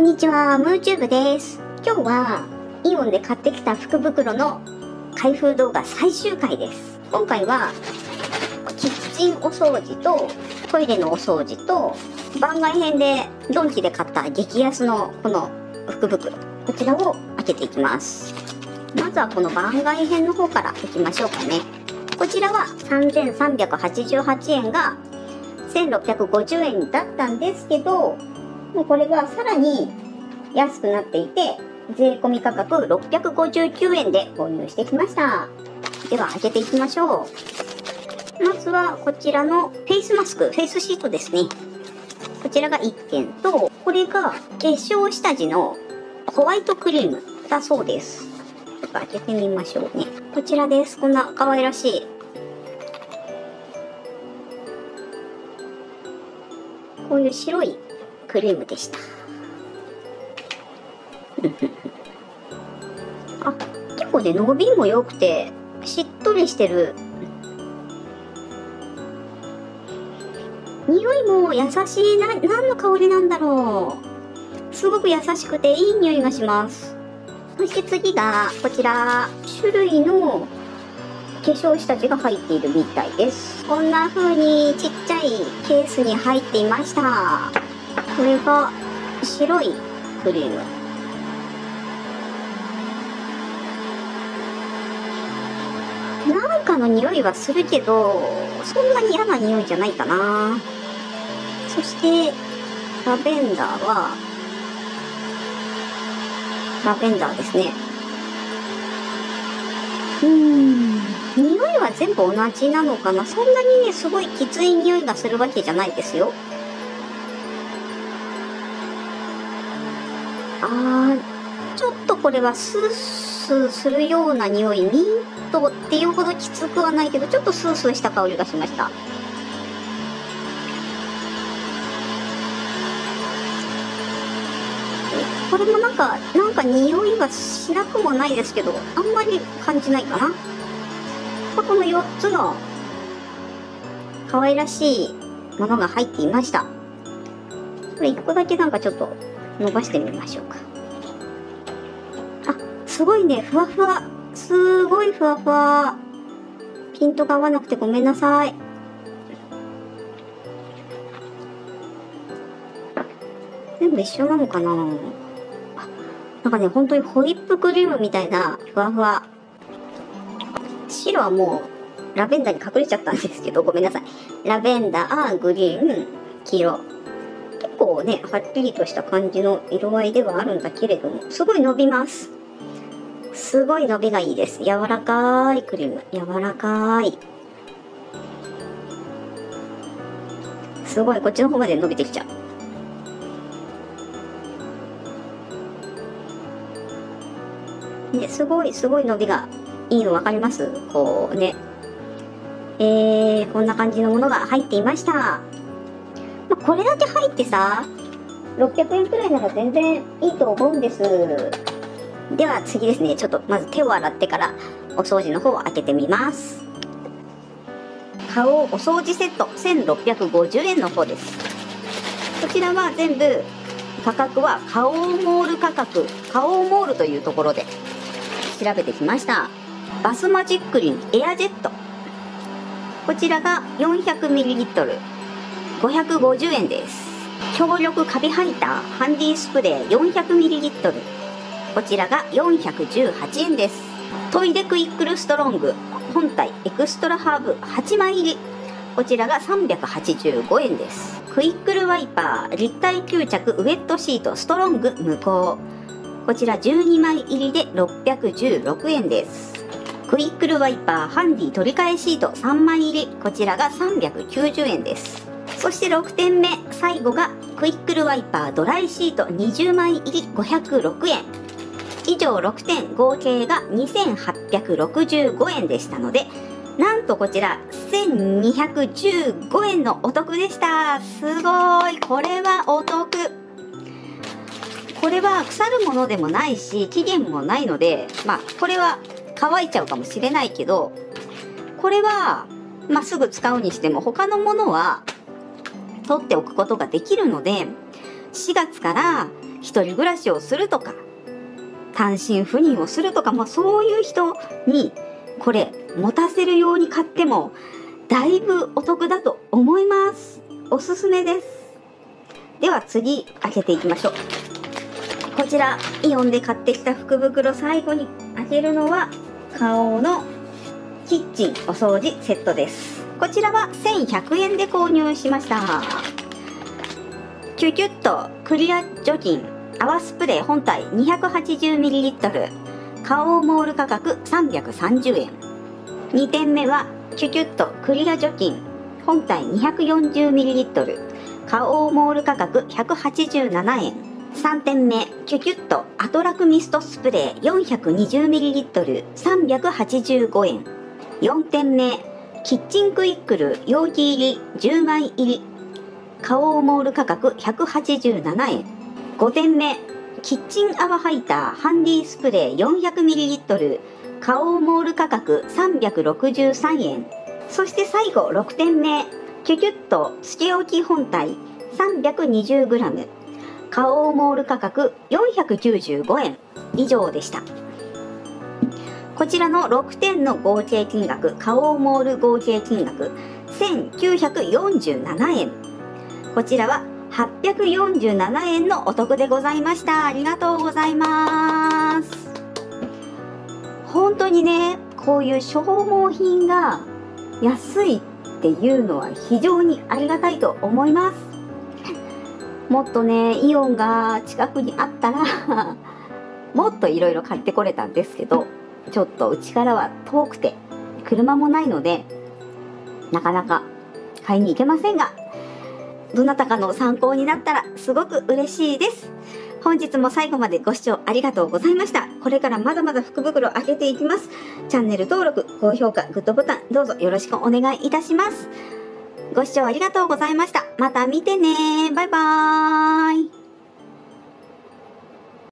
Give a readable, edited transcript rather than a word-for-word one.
こんにちは、ムーチューブです。今日はイオンで買ってきた福袋の開封動画最終回です。今回はキッチンお掃除とトイレのお掃除と番外編でドンキで買った激安のこの福袋、こちらを開けていきます。まずはこの番外編の方からいきましょうかね。こちらは3388円が1650円だったんですけど、もうこれがさらに安くなっていて、税込み価格659円で購入してきました。では開けていきましょう。まずはこちらのフェイスマスク、フェイスシートですね。こちらが1件と、これが化粧下地のホワイトクリームだそうです。ちょっと開けてみましょうね。こちらです。こんな可愛らしい。こういう白いクリームでした。あ、結構ね、伸びも良くてしっとりしてる。匂いも優しい。何の香りなんだろう。すごく優しくていい匂いがします。そして次がこちら、種類の化粧下地が入っているみたいです。こんな風にちっちゃいケースに入っていました。これが白いクリーム。なんかの匂いはするけど、そんなに嫌な匂いじゃないかな。そして、ラベンダーは、ラベンダーですね。匂いは全部同じなのかな。そんなにね、すごいきつい匂いがするわけじゃないですよ。ちょっとこれはスースーするような匂い、ミントっていうほどきつくはないけど、ちょっとスースーした香りがしました。これもなんか匂いはしなくもないですけど、あんまり感じないかな。この4つの可愛らしいものが入っていました。これ1個だけなんかちょっと伸ばしてみましょうか。あ、すごいね、ふわふわ。すごいふわふわ。ピントが合わなくてごめんなさい。全部一緒なのかな。なんかね、本当にホイップクリームみたいなふわふわ。白はもうラベンダーに隠れちゃったんですけど、ごめんなさい。ラベンダー、グリーン、黄色。結構ね、はっきりとした感じの色合いではあるんだけれども、すごい伸びます。すごい伸びがいいです。柔らかいクリーム。柔らかい。すごい、こっちの方まで伸びてきちゃう。ね、すごい伸びがいいの分かります？こうね。こんな感じのものが入っていました。まあ、これだけ入ってさ、600円くらいなら全然いいと思うんです。では次ですね、ちょっとまず手を洗ってからお掃除の方を開けてみます。花王お掃除セット1650円の方です。こちらは全部価格は花王モール価格、花王モールというところで調べてきました。バスマジックリンエアジェット。こちらが 400ml、550円です。強力カビハイターハンディスプレー 400ml。こちらが418円です。トイレクイックルストロング本体エクストラハーブ8枚入り。こちらが385円です。クイックルワイパー立体吸着ウェットシートストロング無効。こちら12枚入りで616円です。クイックルワイパーハンディ取り替えシート3枚入り。こちらが390円です。そして6点目、最後がクイックルワイパードライシート20枚入り506円。以上6点合計が2865円でしたので、なんとこちら1215円のお得でした。すごい。これはお得。これは腐るものでもないし、期限もないので、まあ、これは乾いちゃうかもしれないけど、これは、まあ、すぐ使うにしても、他のものは取っておくことができるので、4月から一人暮らしをするとか単身赴任をするとか、まあ、そういう人にこれ持たせるように買ってもだいぶお得だと思います。おすすめです。では次開けていきましょう。こちらイオンで買ってきた福袋、最後に開けるのは花王のキッチンお掃除セットです。こちらは1100円で購入しました。キュキュッとクリア除菌泡スプレー本体 280ml、 花王モール価格330円。2点目はキュキュッとクリア除菌本体 240ml、 花王モール価格187円。3点目キュキュッとアトラクミストスプレー 420ml、 385円。4点目キッチンクイックル容器入り10枚入り花王モール価格187円。5点目キッチン泡ハイターハンディスプレー 400ml、 花王モール価格363円。そして最後6点目キュキュッとつけ置き本体 320g、 花王モール価格495円。以上でした。こちらの6点の合計金額、花王モール合計金額1947円。こちらは847円のお得でございました。ありがとうございます。本当にね、こういう消耗品が安いっていうのは非常にありがたいと思います。もっとねイオンが近くにあったらもっといろいろ買ってこれたんですけど、ちょっとうちからは遠くて車もないのでなかなか買いに行けませんが、どなたかの参考になったらすごく嬉しいです。本日も最後までご視聴ありがとうございました。これからまだまだ福袋開けていきます。チャンネル登録、高評価、グッドボタンどうぞよろしくお願いいたします。ご視聴ありがとうございました。また見てね。バイバーイ。